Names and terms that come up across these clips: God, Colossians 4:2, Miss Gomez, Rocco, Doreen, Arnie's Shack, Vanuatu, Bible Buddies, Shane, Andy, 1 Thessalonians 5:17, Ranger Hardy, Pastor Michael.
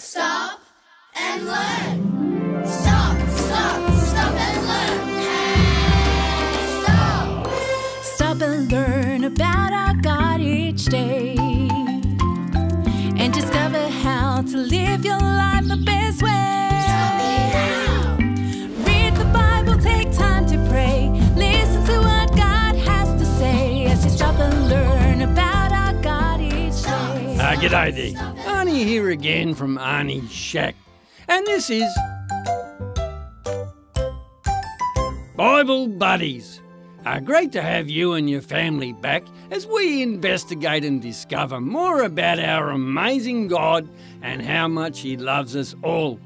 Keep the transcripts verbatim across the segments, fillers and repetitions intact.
Stop and learn. Stop, stop, stop and learn. Hey, stop. Stop and learn about our God each day. And discover how to live your life the best way. Tell me how. Read the Bible, take time to pray. Listen to what God has to say as you stop and learn about our God each day. Ah, g'day there. Arnie here again from Arnie's Shack, and this is Bible Buddies. Uh, great to have you and your family back as we investigate and discover more about our amazing God and how much He loves us all.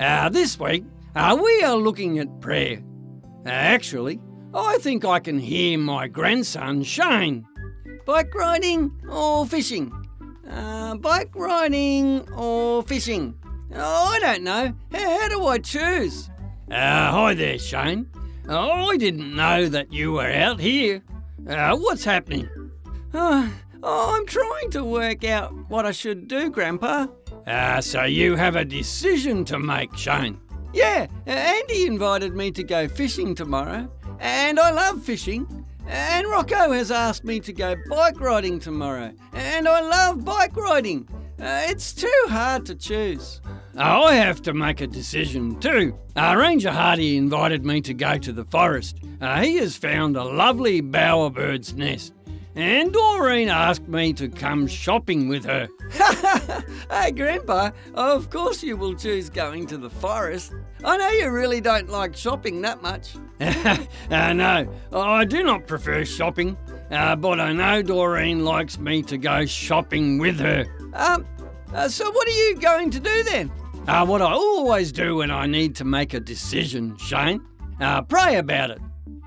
Uh, this week, uh, we are looking at prayer. Uh, actually, I think I can hear my grandson Shane. Bike riding or fishing? Uh, bike riding or fishing? Oh, I don't know. How, how do I choose? Uh, hi there, Shane. Oh, I didn't know that you were out here. Uh, what's happening? Uh, oh, I'm trying to work out what I should do, Grandpa. Uh, so you have a decision to make, Shane. Yeah, Andy invited me to go fishing tomorrow, and I love fishing. And Rocco has asked me to go bike riding tomorrow, and I love bike riding. Uh, it's too hard to choose. Oh, I have to make a decision too. Uh, Ranger Hardy invited me to go to the forest. Uh, he has found a lovely bowerbird's nest. And Doreen asked me to come shopping with her. Hey, Grandpa, of course you will choose going to the forest. I know you really don't like shopping that much. uh, no, I do not prefer shopping, uh, but I know Doreen likes me to go shopping with her. Um, uh, so what are you going to do then? Uh, what I always do when I need to make a decision, Shane. Uh, pray about it.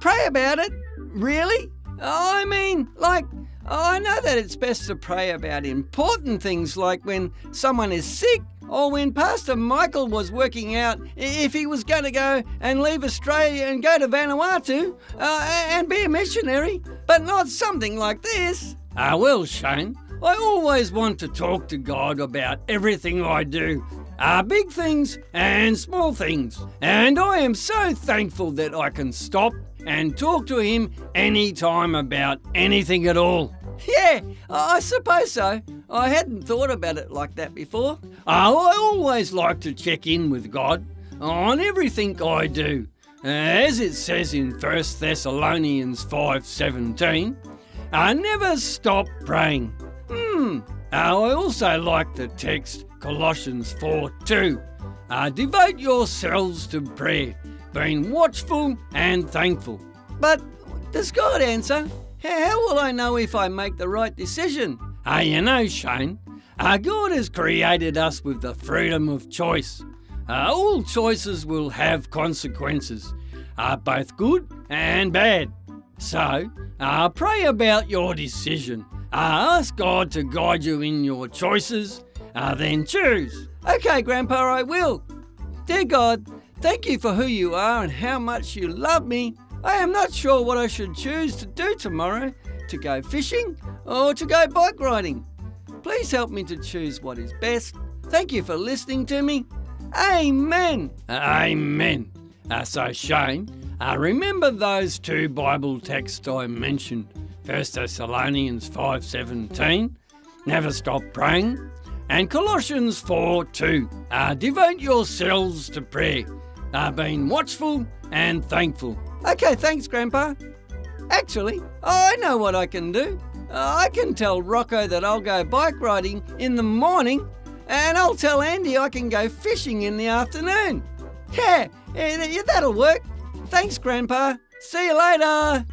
Pray about it? Really? I mean, like, I know that it's best to pray about important things like when someone is sick or when Pastor Michael was working out if he was going to go and leave Australia and go to Vanuatu uh, and be a missionary, but not something like this. Ah, uh, well, Shane, I always want to talk to God about everything I do. Uh, big things and small things. And I am so thankful that I can stop and talk to Him anytime about anything at all. Yeah, I suppose so. I hadn't thought about it like that before. Oh, I always like to check in with God on everything I do. As it says in First Thessalonians five seventeen, I never stop praying. Hmm, oh, I also like the text Colossians four two. Uh, devote yourselves to prayer, being watchful and thankful. But does God answer? How will I know if I make the right decision? Ah, uh, you know, Shane, uh, God has created us with the freedom of choice. Uh, all choices will have consequences, uh, both good and bad. So, uh, pray about your decision. Uh, ask God to guide you in your choices, uh, then choose. Okay, Grandpa, I will. Dear God, thank you for who you are and how much you love me. I am not sure what I should choose to do tomorrow, to go fishing or to go bike riding. Please help me to choose what is best. Thank you for listening to me. Amen. Amen. Uh, so, Shane, uh, remember those two Bible texts I mentioned, First Thessalonians five seventeen, never stop praying, and Colossians four two, uh, devote yourselves to prayer. Uh, being watchful and thankful. Okay, thanks, Grandpa. Actually, I know what I can do. I can tell Rocco that I'll go bike riding in the morning, and I'll tell Andy I can go fishing in the afternoon. Yeah, yeah, that'll work. Thanks, Grandpa. See you later.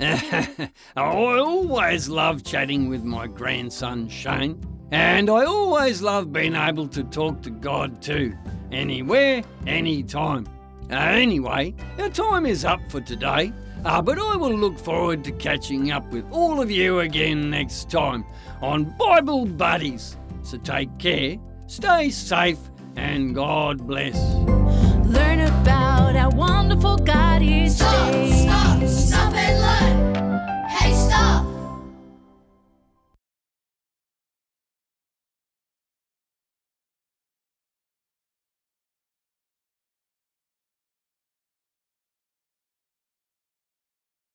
I always love chatting with my grandson, Shane, and I always love being able to talk to God too. Anywhere, anytime. Uh, anyway, our time is up for today, uh, but I will look forward to catching up with all of you again next time on Bible Buddies. So take care, stay safe, and God bless. Learn about our wonderful God each day. Stop, stop, stop and learn. Hey, stop.